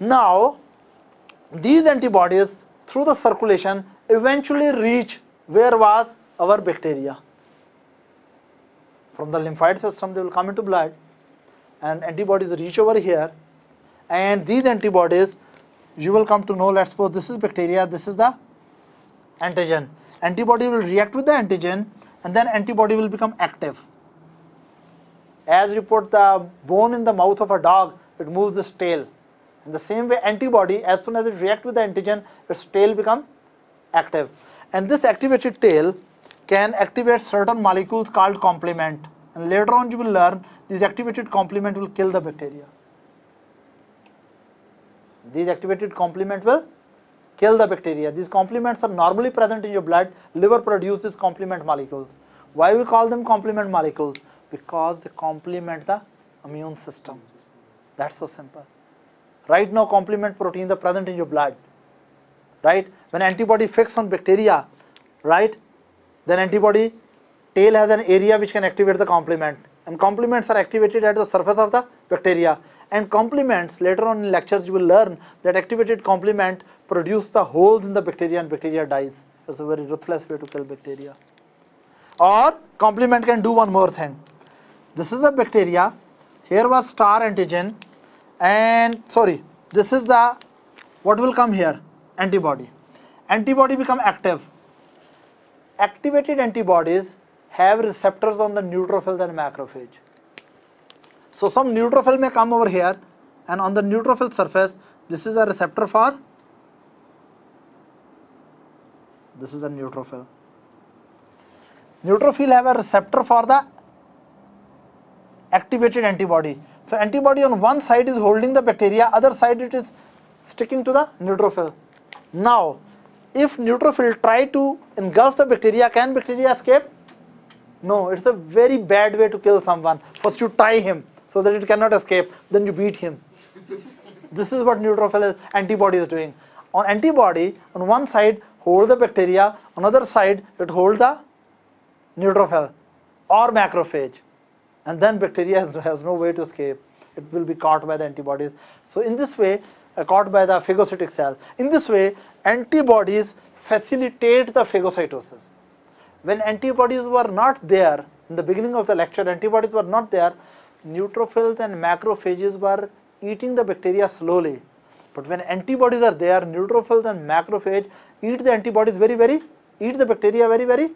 Now, these antibodies through the circulation eventually reach where was our bacteria. From the lymphatic system they will come into blood and antibodies reach over here, and these antibodies you will come to know, let's suppose this is bacteria, this is the antigen. Antibody will react with the antigen and then antibody will become active. As you put the bone in the mouth of a dog, it moves its tail. In the same way, antibody, as soon as it reacts with the antigen, its tail becomes active. And this activated tail can activate certain molecules called complement. And later on you will learn these activated complement will kill the bacteria. These activated complement will kill the bacteria. These complements are normally present in your blood. Liver produces complement molecules. Why we call them complement molecules? Because they complement the immune system. That's so simple. Right now complement proteins are present in your blood. Right? When antibody fixes on bacteria, right, then antibody tail has an area which can activate the complement, and complements are activated at the surface of the bacteria. And complements, later on in lectures you will learn that activated complement produce the holes in the bacteria and bacteria dies. It's a very ruthless way to kill bacteria. Or complement can do one more thing. This is the bacteria, here was star antigen, and sorry, this is the, what will come here? Antibody. Antibody become active. Activated antibodies have receptors on the neutrophils and macrophage. So some neutrophil may come over here, and on the neutrophil surface, this is a receptor for, this is a neutrophil. Neutrophil have a receptor for the activated antibody. So antibody on one side is holding the bacteria, other side it is sticking to the neutrophil. Now, if neutrophil try to engulf the bacteria, can bacteria escape? No, it's a very bad way to kill someone. First you tie him so that it cannot escape, then you beat him. This is what neutrophil antibody is doing. On antibody, on one side hold the bacteria, on other side it holds the neutrophil or macrophage, and then bacteria has no way to escape. It will be caught by the antibodies. So in this way, caught by the phagocytic cell. In this way, antibodies facilitate the phagocytosis. When antibodies were not there, in the beginning of the lecture, antibodies were not there, neutrophils and macrophages were eating the bacteria slowly. But when antibodies are there, neutrophils and macrophage eat the antibodies eat the bacteria very, very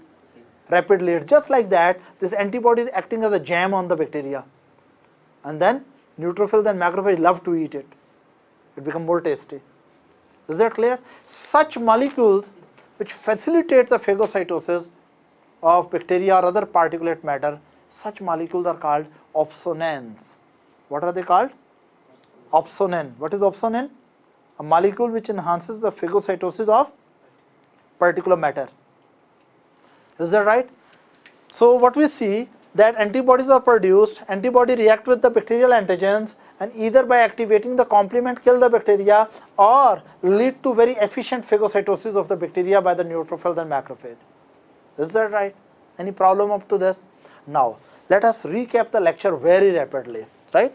rapidly. Just like that, this antibody is acting as a jam on the bacteria. And then neutrophils and macrophages love to eat it. It becomes more tasty. Is that clear? Such molecules which facilitate the phagocytosis of bacteria or other particulate matter, such molecules are called opsonins. What are they called? Opsonin. What is opsonin? A molecule which enhances the phagocytosis of particular matter. Is that right? So what we see that antibodies are produced, antibody react with the bacterial antigens, and either by activating the complement kill the bacteria or lead to very efficient phagocytosis of the bacteria by the neutrophil and macrophage. Is that right? Any problem up to this? Now, let us recap the lecture very rapidly, right?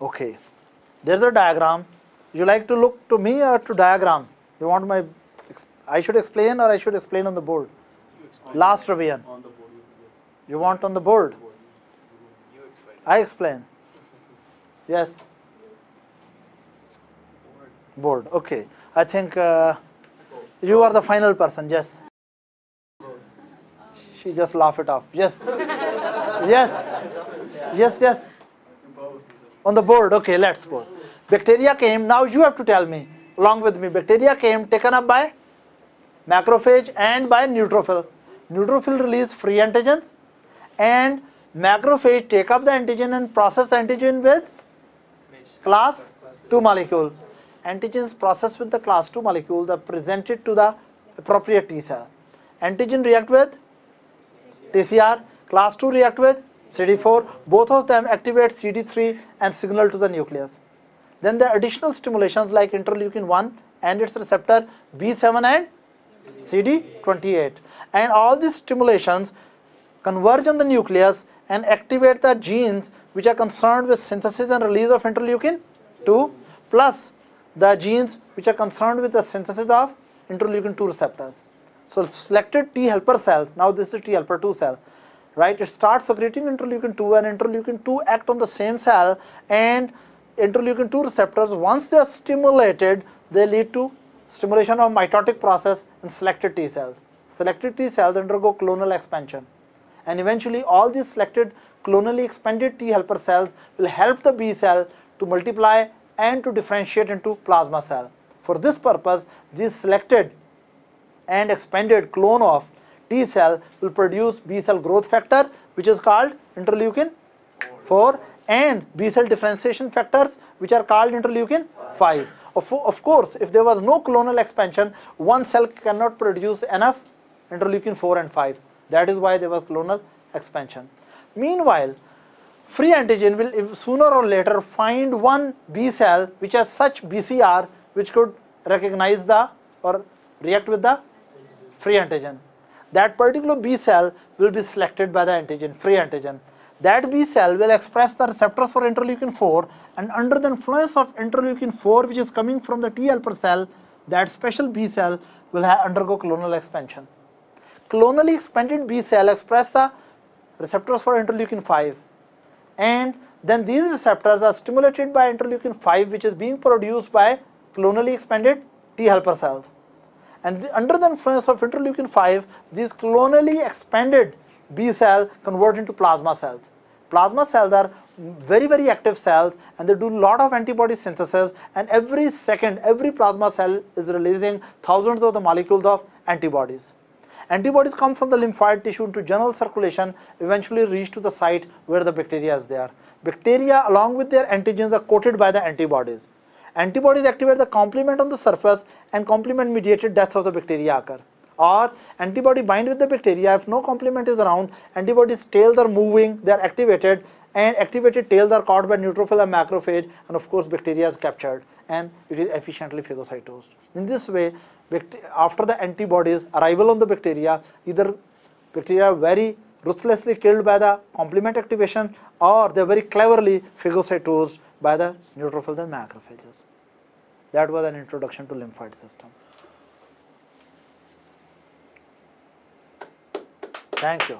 Okay, there's a diagram. You like to look to me or to diagram? You want my, I should explain or I should explain on the board? Last revision. You want on the board? You explain. I explain. Yes. Board. Okay. I think you are the final person. Yes. She just laughed it off. Yes. Yes. Yes. Yes. On the board. Okay. Let's suppose bacteria came. Now you have to tell me along with me. Bacteria came, taken up by macrophage and by neutrophil. Neutrophil release free antigens, and macrophage take up the antigen and process antigen with class 2 molecule. Antigens processed with the class 2 molecules are presented to the appropriate T cell. Antigen react with TCR, class 2 react with CD4, both of them activate CD3 and signal to the nucleus. Then the additional stimulations like interleukin-1 and its receptor B7 and CD28, and all these stimulations converge on the nucleus and activate the genes which are concerned with synthesis and release of interleukin 2 plus the genes which are concerned with the synthesis of interleukin-2 receptors. So selected T helper cells, now this is T helper 2 cell, right? It starts secreting interleukin-2, and interleukin-2 act on the same cell, and interleukin-2 receptors, once they are stimulated, they lead to stimulation of mitotic process in selected T cells. Selected T cells undergo clonal expansion, and eventually all these selected clonally expanded T helper cells will help the B cell to multiply and to differentiate into plasma cell. For this purpose, these selected and expanded clone of T cell will produce B cell growth factor, which is called interleukin-4, and B cell differentiation factors, which are called interleukin-5. Of course, if there was no clonal expansion, one cell cannot produce enough interleukin-4 and 5. That is why there was clonal expansion. Meanwhile, free antigen will sooner or later find one B cell which has such BCR which could recognize the or react with the free antigen. That particular B cell will be selected by the antigen, free antigen. That B cell will express the receptors for interleukin-4, and under the influence of interleukin-4 which is coming from the T helper cell, that special B cell will undergo clonal expansion. Clonally expanded B cell express the receptors for interleukin-5, and then these receptors are stimulated by interleukin-5 which is being produced by clonally expanded T helper cells. And under the influence of interleukin-5, these clonally expanded B cell convert into plasma cells. Plasma cells are very, very active cells, and they do lot of antibody synthesis, and every second every plasma cell is releasing thousands of the molecules of antibodies. Antibodies come from the lymphoid tissue into general circulation, eventually reach to the site where the bacteria is there. Bacteria along with their antigens are coated by the antibodies. Antibodies activate the complement on the surface, and complement mediated death of the bacteria occur. Or antibody bind with the bacteria, if no complement is around, antibodies tails are moving, they are activated, and activated tails are caught by neutrophil and macrophage, and of course bacteria is captured and it is efficiently phagocytosed. In this way, after the antibodies arrival on the bacteria, either bacteria are very ruthlessly killed by the complement activation, or they are very cleverly phagocytosed by the neutrophils and macrophages. That was an introduction to lymphoid system. Thank you.